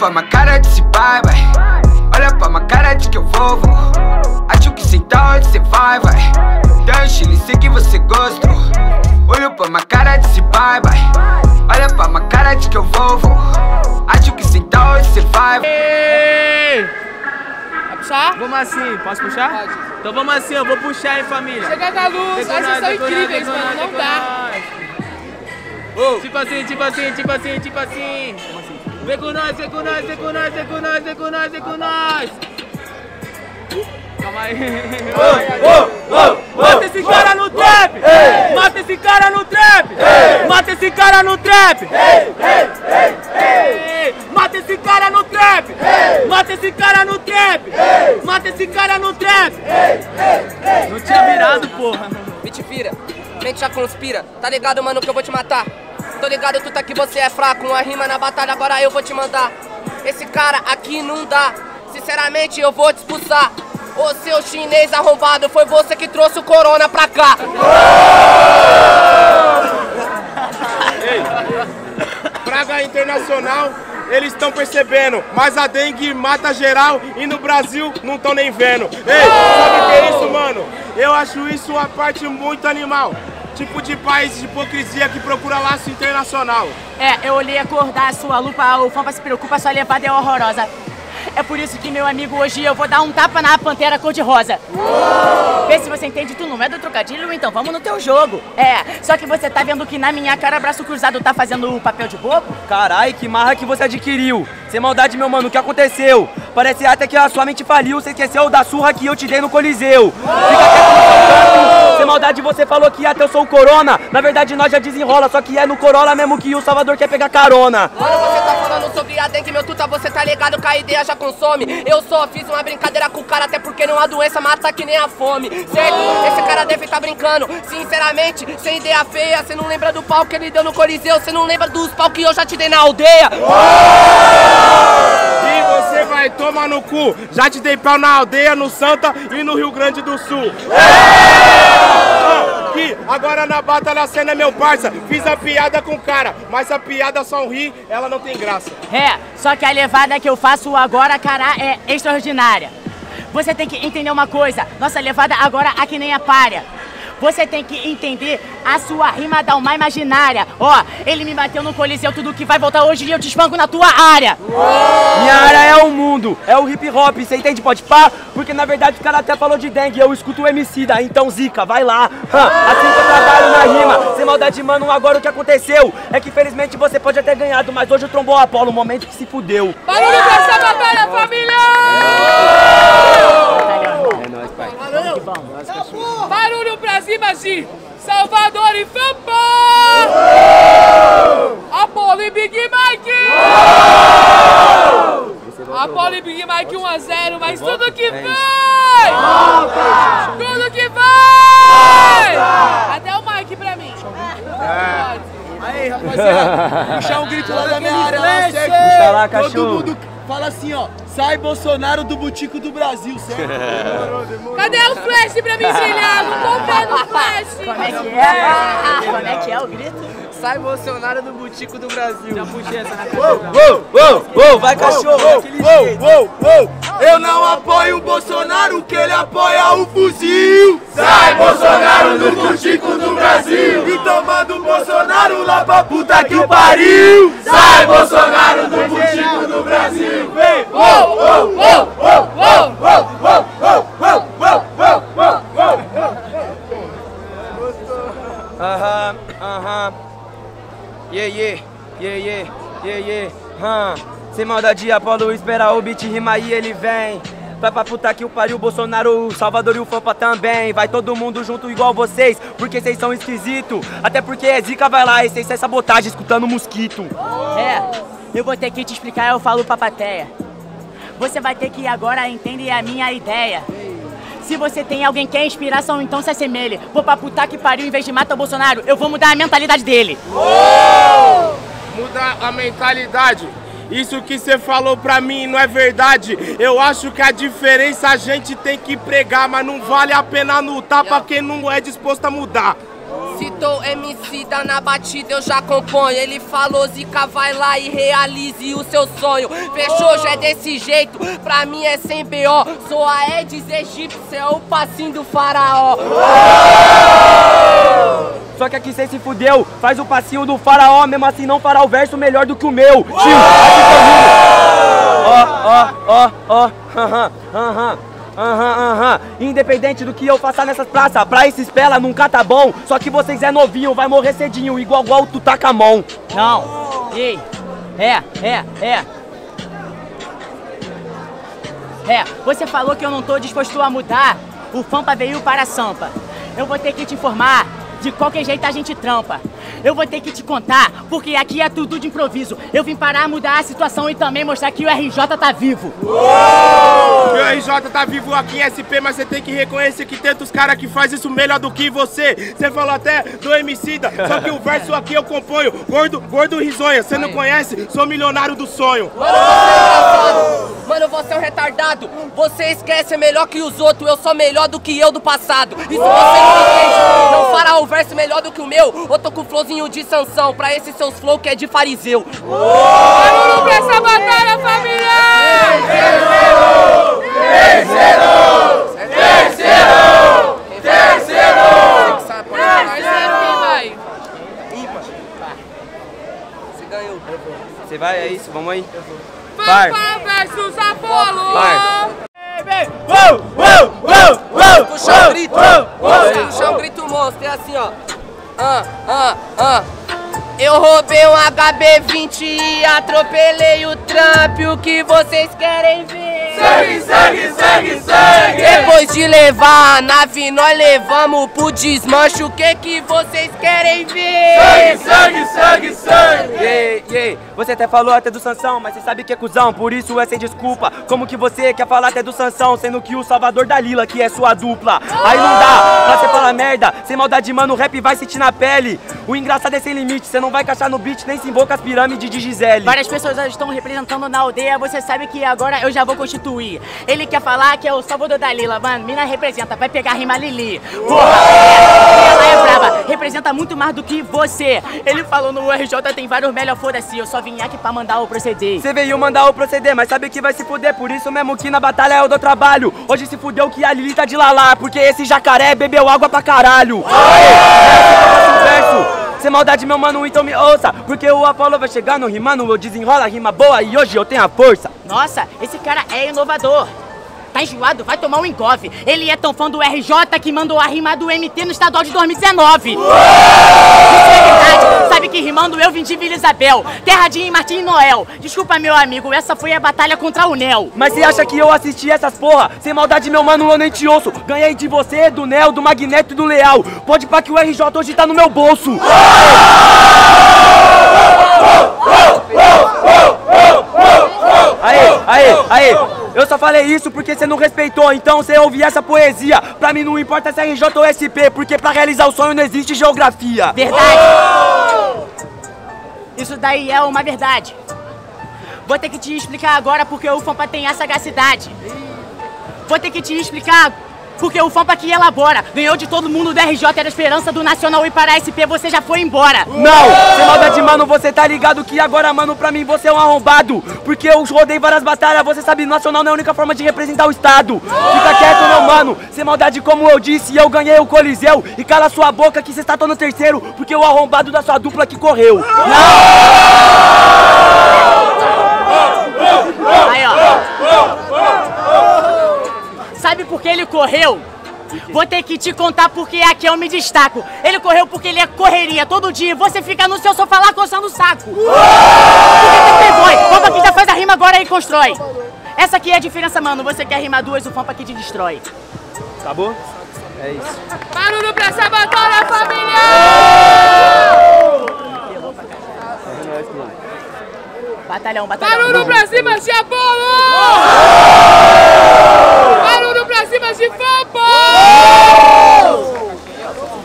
pra minha cara, disse bye bye. Olha pra minha cara, diz que eu vou. Acho que sei tá onde cê vai, vai. Deixa ele sei que você gostou. Olho pra minha cara, disse bye bye. Olha pra minha cara, diz que eu vou. Acho que sei tá onde cê vai, vai. Vai puxar? Vamos assim, posso puxar? Pode. Então vamos assim, eu vou puxar, hein, família. Chega da luz, olha, vocês são incríveis, mano, não dá. Oh. Tipo assim, tipo assim, tipo assim, tipo assim. Vem com nós, vem com nós, vem com nós, vem com nós, vem com nós, vem com nós. Calma aí. Mata esse cara no trap! Mata esse cara no trap! Mata esse cara no trap! Mata esse cara no trap! Mata esse cara no trap! Mata esse cara no trap! Não tinha virado, porra. Mentira. Mente já conspira, tá ligado, mano, que eu vou te matar. Tô ligado, tu tá que você é fraco. Uma rima na batalha, agora eu vou te mandar. Esse cara aqui não dá. Sinceramente, eu vou te expulsar. Ô seu chinês arrombado, foi você que trouxe o corona pra cá. Praga internacional, eles estão percebendo. Mas a dengue mata geral e no Brasil não tão nem vendo. Ei, sabe o que é isso, mano? Eu acho isso uma parte muito animal. Tipo de país de hipocrisia que procura laço internacional. É, eu olhei acordar a sua lupa, o Fampa se preocupa, sua levada é horrorosa. É por isso que, meu amigo, hoje eu vou dar um tapa na pantera cor-de-rosa. Vê se você entende, tu não é do trocadilho, então vamos no teu jogo. É, só que você tá vendo que na minha cara, braço cruzado, tá fazendo o papel de bobo? Carai, que marra que você adquiriu. Sem maldade, meu mano, o que aconteceu? Parece até que a sua mente faliu, você esqueceu da surra que eu te dei no Coliseu. Fica quieto, no seu canto. Sem maldade, você falou que até eu sou o Corona. Na verdade, nós já desenrola, só que é no Corolla mesmo que o Salvador quer pegar carona. Mano, você tá falando sobre a dengue, meu tuta, você tá ligado que a ideia já consome. Eu só fiz uma brincadeira com o cara, até porque não há doença, mata que nem a fome. Certo? Esse cara deve tá brincando. Sinceramente, sem ideia feia, você não lembra do pau que ele deu no Coliseu, você não lembra dos pau que eu já te dei na aldeia. E você vai tomar no cu, já te dei pau na aldeia, no Santa e no Rio Grande do Sul. Agora na batalha cena, meu parça, fiz a piada com o cara, mas a piada só ri, ela não tem graça. É, só que a levada que eu faço agora, cara, é extraordinária. Você tem que entender uma coisa, nossa levada agora aqui nem a palha. Você tem que entender a sua rima da alma imaginária. Ó, ele me bateu no Coliseu, tudo que vai voltar hoje e eu te espanco na tua área. Uou! Minha área é o mundo, é o hip hop, você entende? Pode pá? Porque na verdade o cara até falou de dengue, eu escuto o MC da, então zica, vai lá. Assim que eu trabalho na rima, sem maldade, mano, agora o que aconteceu é que felizmente você pode até ganhado, mas hoje trombou o Apollo, o momento que se fudeu. Barulho pra essa batalha, família! É nóis, pai. Valeu! Barulho pra cima de Salvador e Fampa! Apollo e Big Mike! Apollo e Big Mike 1 a 0, mas tudo que vem! Tudo que vem! Até o Mike pra mim! Aí, rapaziada! Puxar um grito lá da minha área, lá certo? Puxa lá, cachorro! Todo mundo fala assim, ó! Sai Bolsonaro do Butico do Brasil, certo? Cadê o flash pra me ensinar? Vou comprar no flash! Como é que é? Como é que é o grito? Sai Bolsonaro do Butico do Brasil! Já puxei essa na cara. Vai, cachorro! Eu não apoio o Bolsonaro, que ele apoia o fuzil! Sai Bolsonaro do Butico do Brasil! E tomando o Bolsonaro lá pra puta que o pariu! Sai Bolsonaro do Butico do Brasil! Vem! Sem maldade, Apollo espera o beat rima e ele vem. Vai pra puta que o pariu, Bolsonaro, o Salvador e o Fampa também. Vai todo mundo junto igual vocês, porque vocês são esquisitos. Até porque é zica, vai lá, e vocês é sabotagem, escutando mosquito. É, eu vou ter que te explicar, eu falo pra plateia. Você vai ter que agora entender a minha ideia. Se você tem alguém que é inspiração, então se assemelhe. Vou pra puta que pariu, em vez de matar o Bolsonaro, eu vou mudar a mentalidade dele. Mudar a mentalidade? Isso que você falou pra mim não é verdade. Eu acho que a diferença a gente tem que pregar, mas não vale a pena lutar pra quem não é disposto a mudar. Citou MC, dá na batida, eu já componho. Ele falou, Zica, vai lá e realize o seu sonho. Fechou, já é desse jeito, pra mim é sem B.O. Sou a Aedes aegypti, é o passinho do faraó. Só que aqui cê se fudeu, faz o passinho do faraó, mesmo assim não fará o verso melhor do que o meu. Tio, independente do que eu façar nessas praças, pra esses pela nunca tá bom. Só que vocês é novinho, vai morrer cedinho, igual tu taca a mão. Não, ei, você falou que eu não tô disposto a mudar. O Fampa veio para a Sampa. Eu vou ter que te informar, de qualquer jeito a gente trampa. Eu vou ter que te contar, porque aqui é tudo de improviso. Eu vim parar, mudar a situação e também mostrar que o RJ tá vivo. Uou! Meu RJ tá vivo aqui em SP, mas você tem que reconhecer que tem os caras que faz isso melhor do que você. Você falou até do Emicida, só que o verso aqui eu componho. Gordo risonha, você não conhece? Sou milionário do sonho. Mano, você é um retardado. Você esquece, é melhor que os outros. Eu sou melhor do que eu do passado. Isso você não entende. Não fará o verso melhor do que o meu. Eu tô com o flowzinho de Sansão, pra esses seus flow que é de fariseu. Vamos pra essa batalha, família! Terceiro! Ímpar. Você ganhou. Você vai, é isso, vamos aí. Fampa versus Apollo! Puxa o grito! Puxa o grito monstro, é assim, ó. Eu roubei um HB20 e atropelei o Trump. O que vocês querem ver? Sangue! Depois de levar a nave, nós levamos pro desmanche. O que que vocês querem ver? Sangue! Você até falou até do Sansão, mas você sabe que é cuzão, por isso é sem desculpa. Como que você quer falar até do Sansão, sendo que o Salvador da Lila que é sua dupla? Aí não dá, pra você falar merda, sem maldade, mano, o rap vai sentir na pele. O engraçado é sem limite, você não vai encaixar no beat, nem se emboca as pirâmides de Gisele. Várias pessoas estão representando na aldeia, você sabe que agora eu já vou constituir. Ele quer falar que é o Salvador da Lila, mano, mina representa, vai pegar a rima Lili. Ela é brava, representa muito mais do que você. Ele falou no RJ, tem vários melhor, foda-se, eu só vim aqui pra mandar o proceder. Você veio mandar o proceder, mas sabe que vai se fuder. Por isso mesmo que na batalha eu dou trabalho. Hoje se fudeu que a Lili tá de lalá, porque esse jacaré bebeu água pra caralho. Sem maldade, meu mano, então me ouça, porque o Apollo vai chegando, rimando, eu desenrola, rima boa e hoje eu tenho a força. Nossa, esse cara é inovador. Tá enjoado? Vai tomar um engove. Ele é tão fã do RJ que mandou a rima do MT no estadual de 2019. Uou! Isso é verdade. Sabe que rimando eu vim de Vila Isabel, Terradinho, Martim e Noel. Desculpa, meu amigo, essa foi a batalha contra o Nel. Mas você acha que eu assisti essas porra? Sem maldade, meu mano, eu nem te ouço. Ganhei de você, do Nel, do Magneto e do Leal. Pode pá que o RJ hoje tá no meu bolso. Aê! Eu só falei isso porque você não respeitou, então você ouvir essa poesia. Pra mim não importa se é RJ ou SP, porque pra realizar o sonho não existe geografia. Verdade! Isso daí é uma verdade. Vou ter que te explicar agora porque o Fampa tem a sagacidade. Vou ter que te explicar porque o Fampa que elabora. Ganhou de todo mundo do RJ, era a esperança do Nacional e para a SP você já foi embora. Não! Sem maldade, mano, você tá ligado que agora, mano, pra mim você é um arrombado. Porque eu rodei várias batalhas, você sabe, Nacional não é a única forma de representar o Estado. Fica quieto, meu mano. Sem maldade, como eu disse, eu ganhei o Coliseu. E cala sua boca que você está no terceiro, porque o arrombado da sua dupla que correu. Não! Aí, ó. Sabe por que ele correu? Vou ter que te contar porque aqui eu me destaco. Ele correu porque ele é correria todo dia e você fica no seu sofá lá coçando o saco. Fampa que já faz a rima agora e constrói. Essa aqui é a diferença, mano. Você quer rimar duas, o Fampa que te destrói. Tá bom? É isso. Barulho pra essa batalha, família! Batalhão. Barulho pra cima de Apollo! Barulho pra cima de Fampa!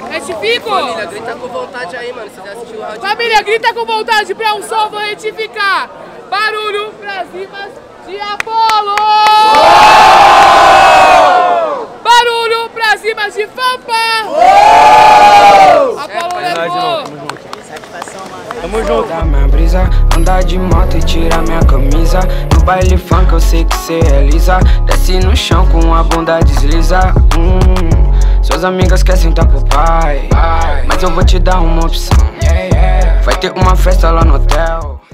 Retifico! Família, grita com vontade aí, mano. Você já assistiu o áudio. Família, grita com vontade pra um sol, vou retificar. Barulho pra cima de Apollo! Barulho pra cima de Fampa! Apollo junto. Da minha brisa, andar de moto e tirar minha camisa. No baile funk eu sei que cê é lisa. Desce no chão com a bunda desliza. Suas amigas querem sentar pro pai, mas eu vou te dar uma opção. Vai ter uma festa lá no hotel.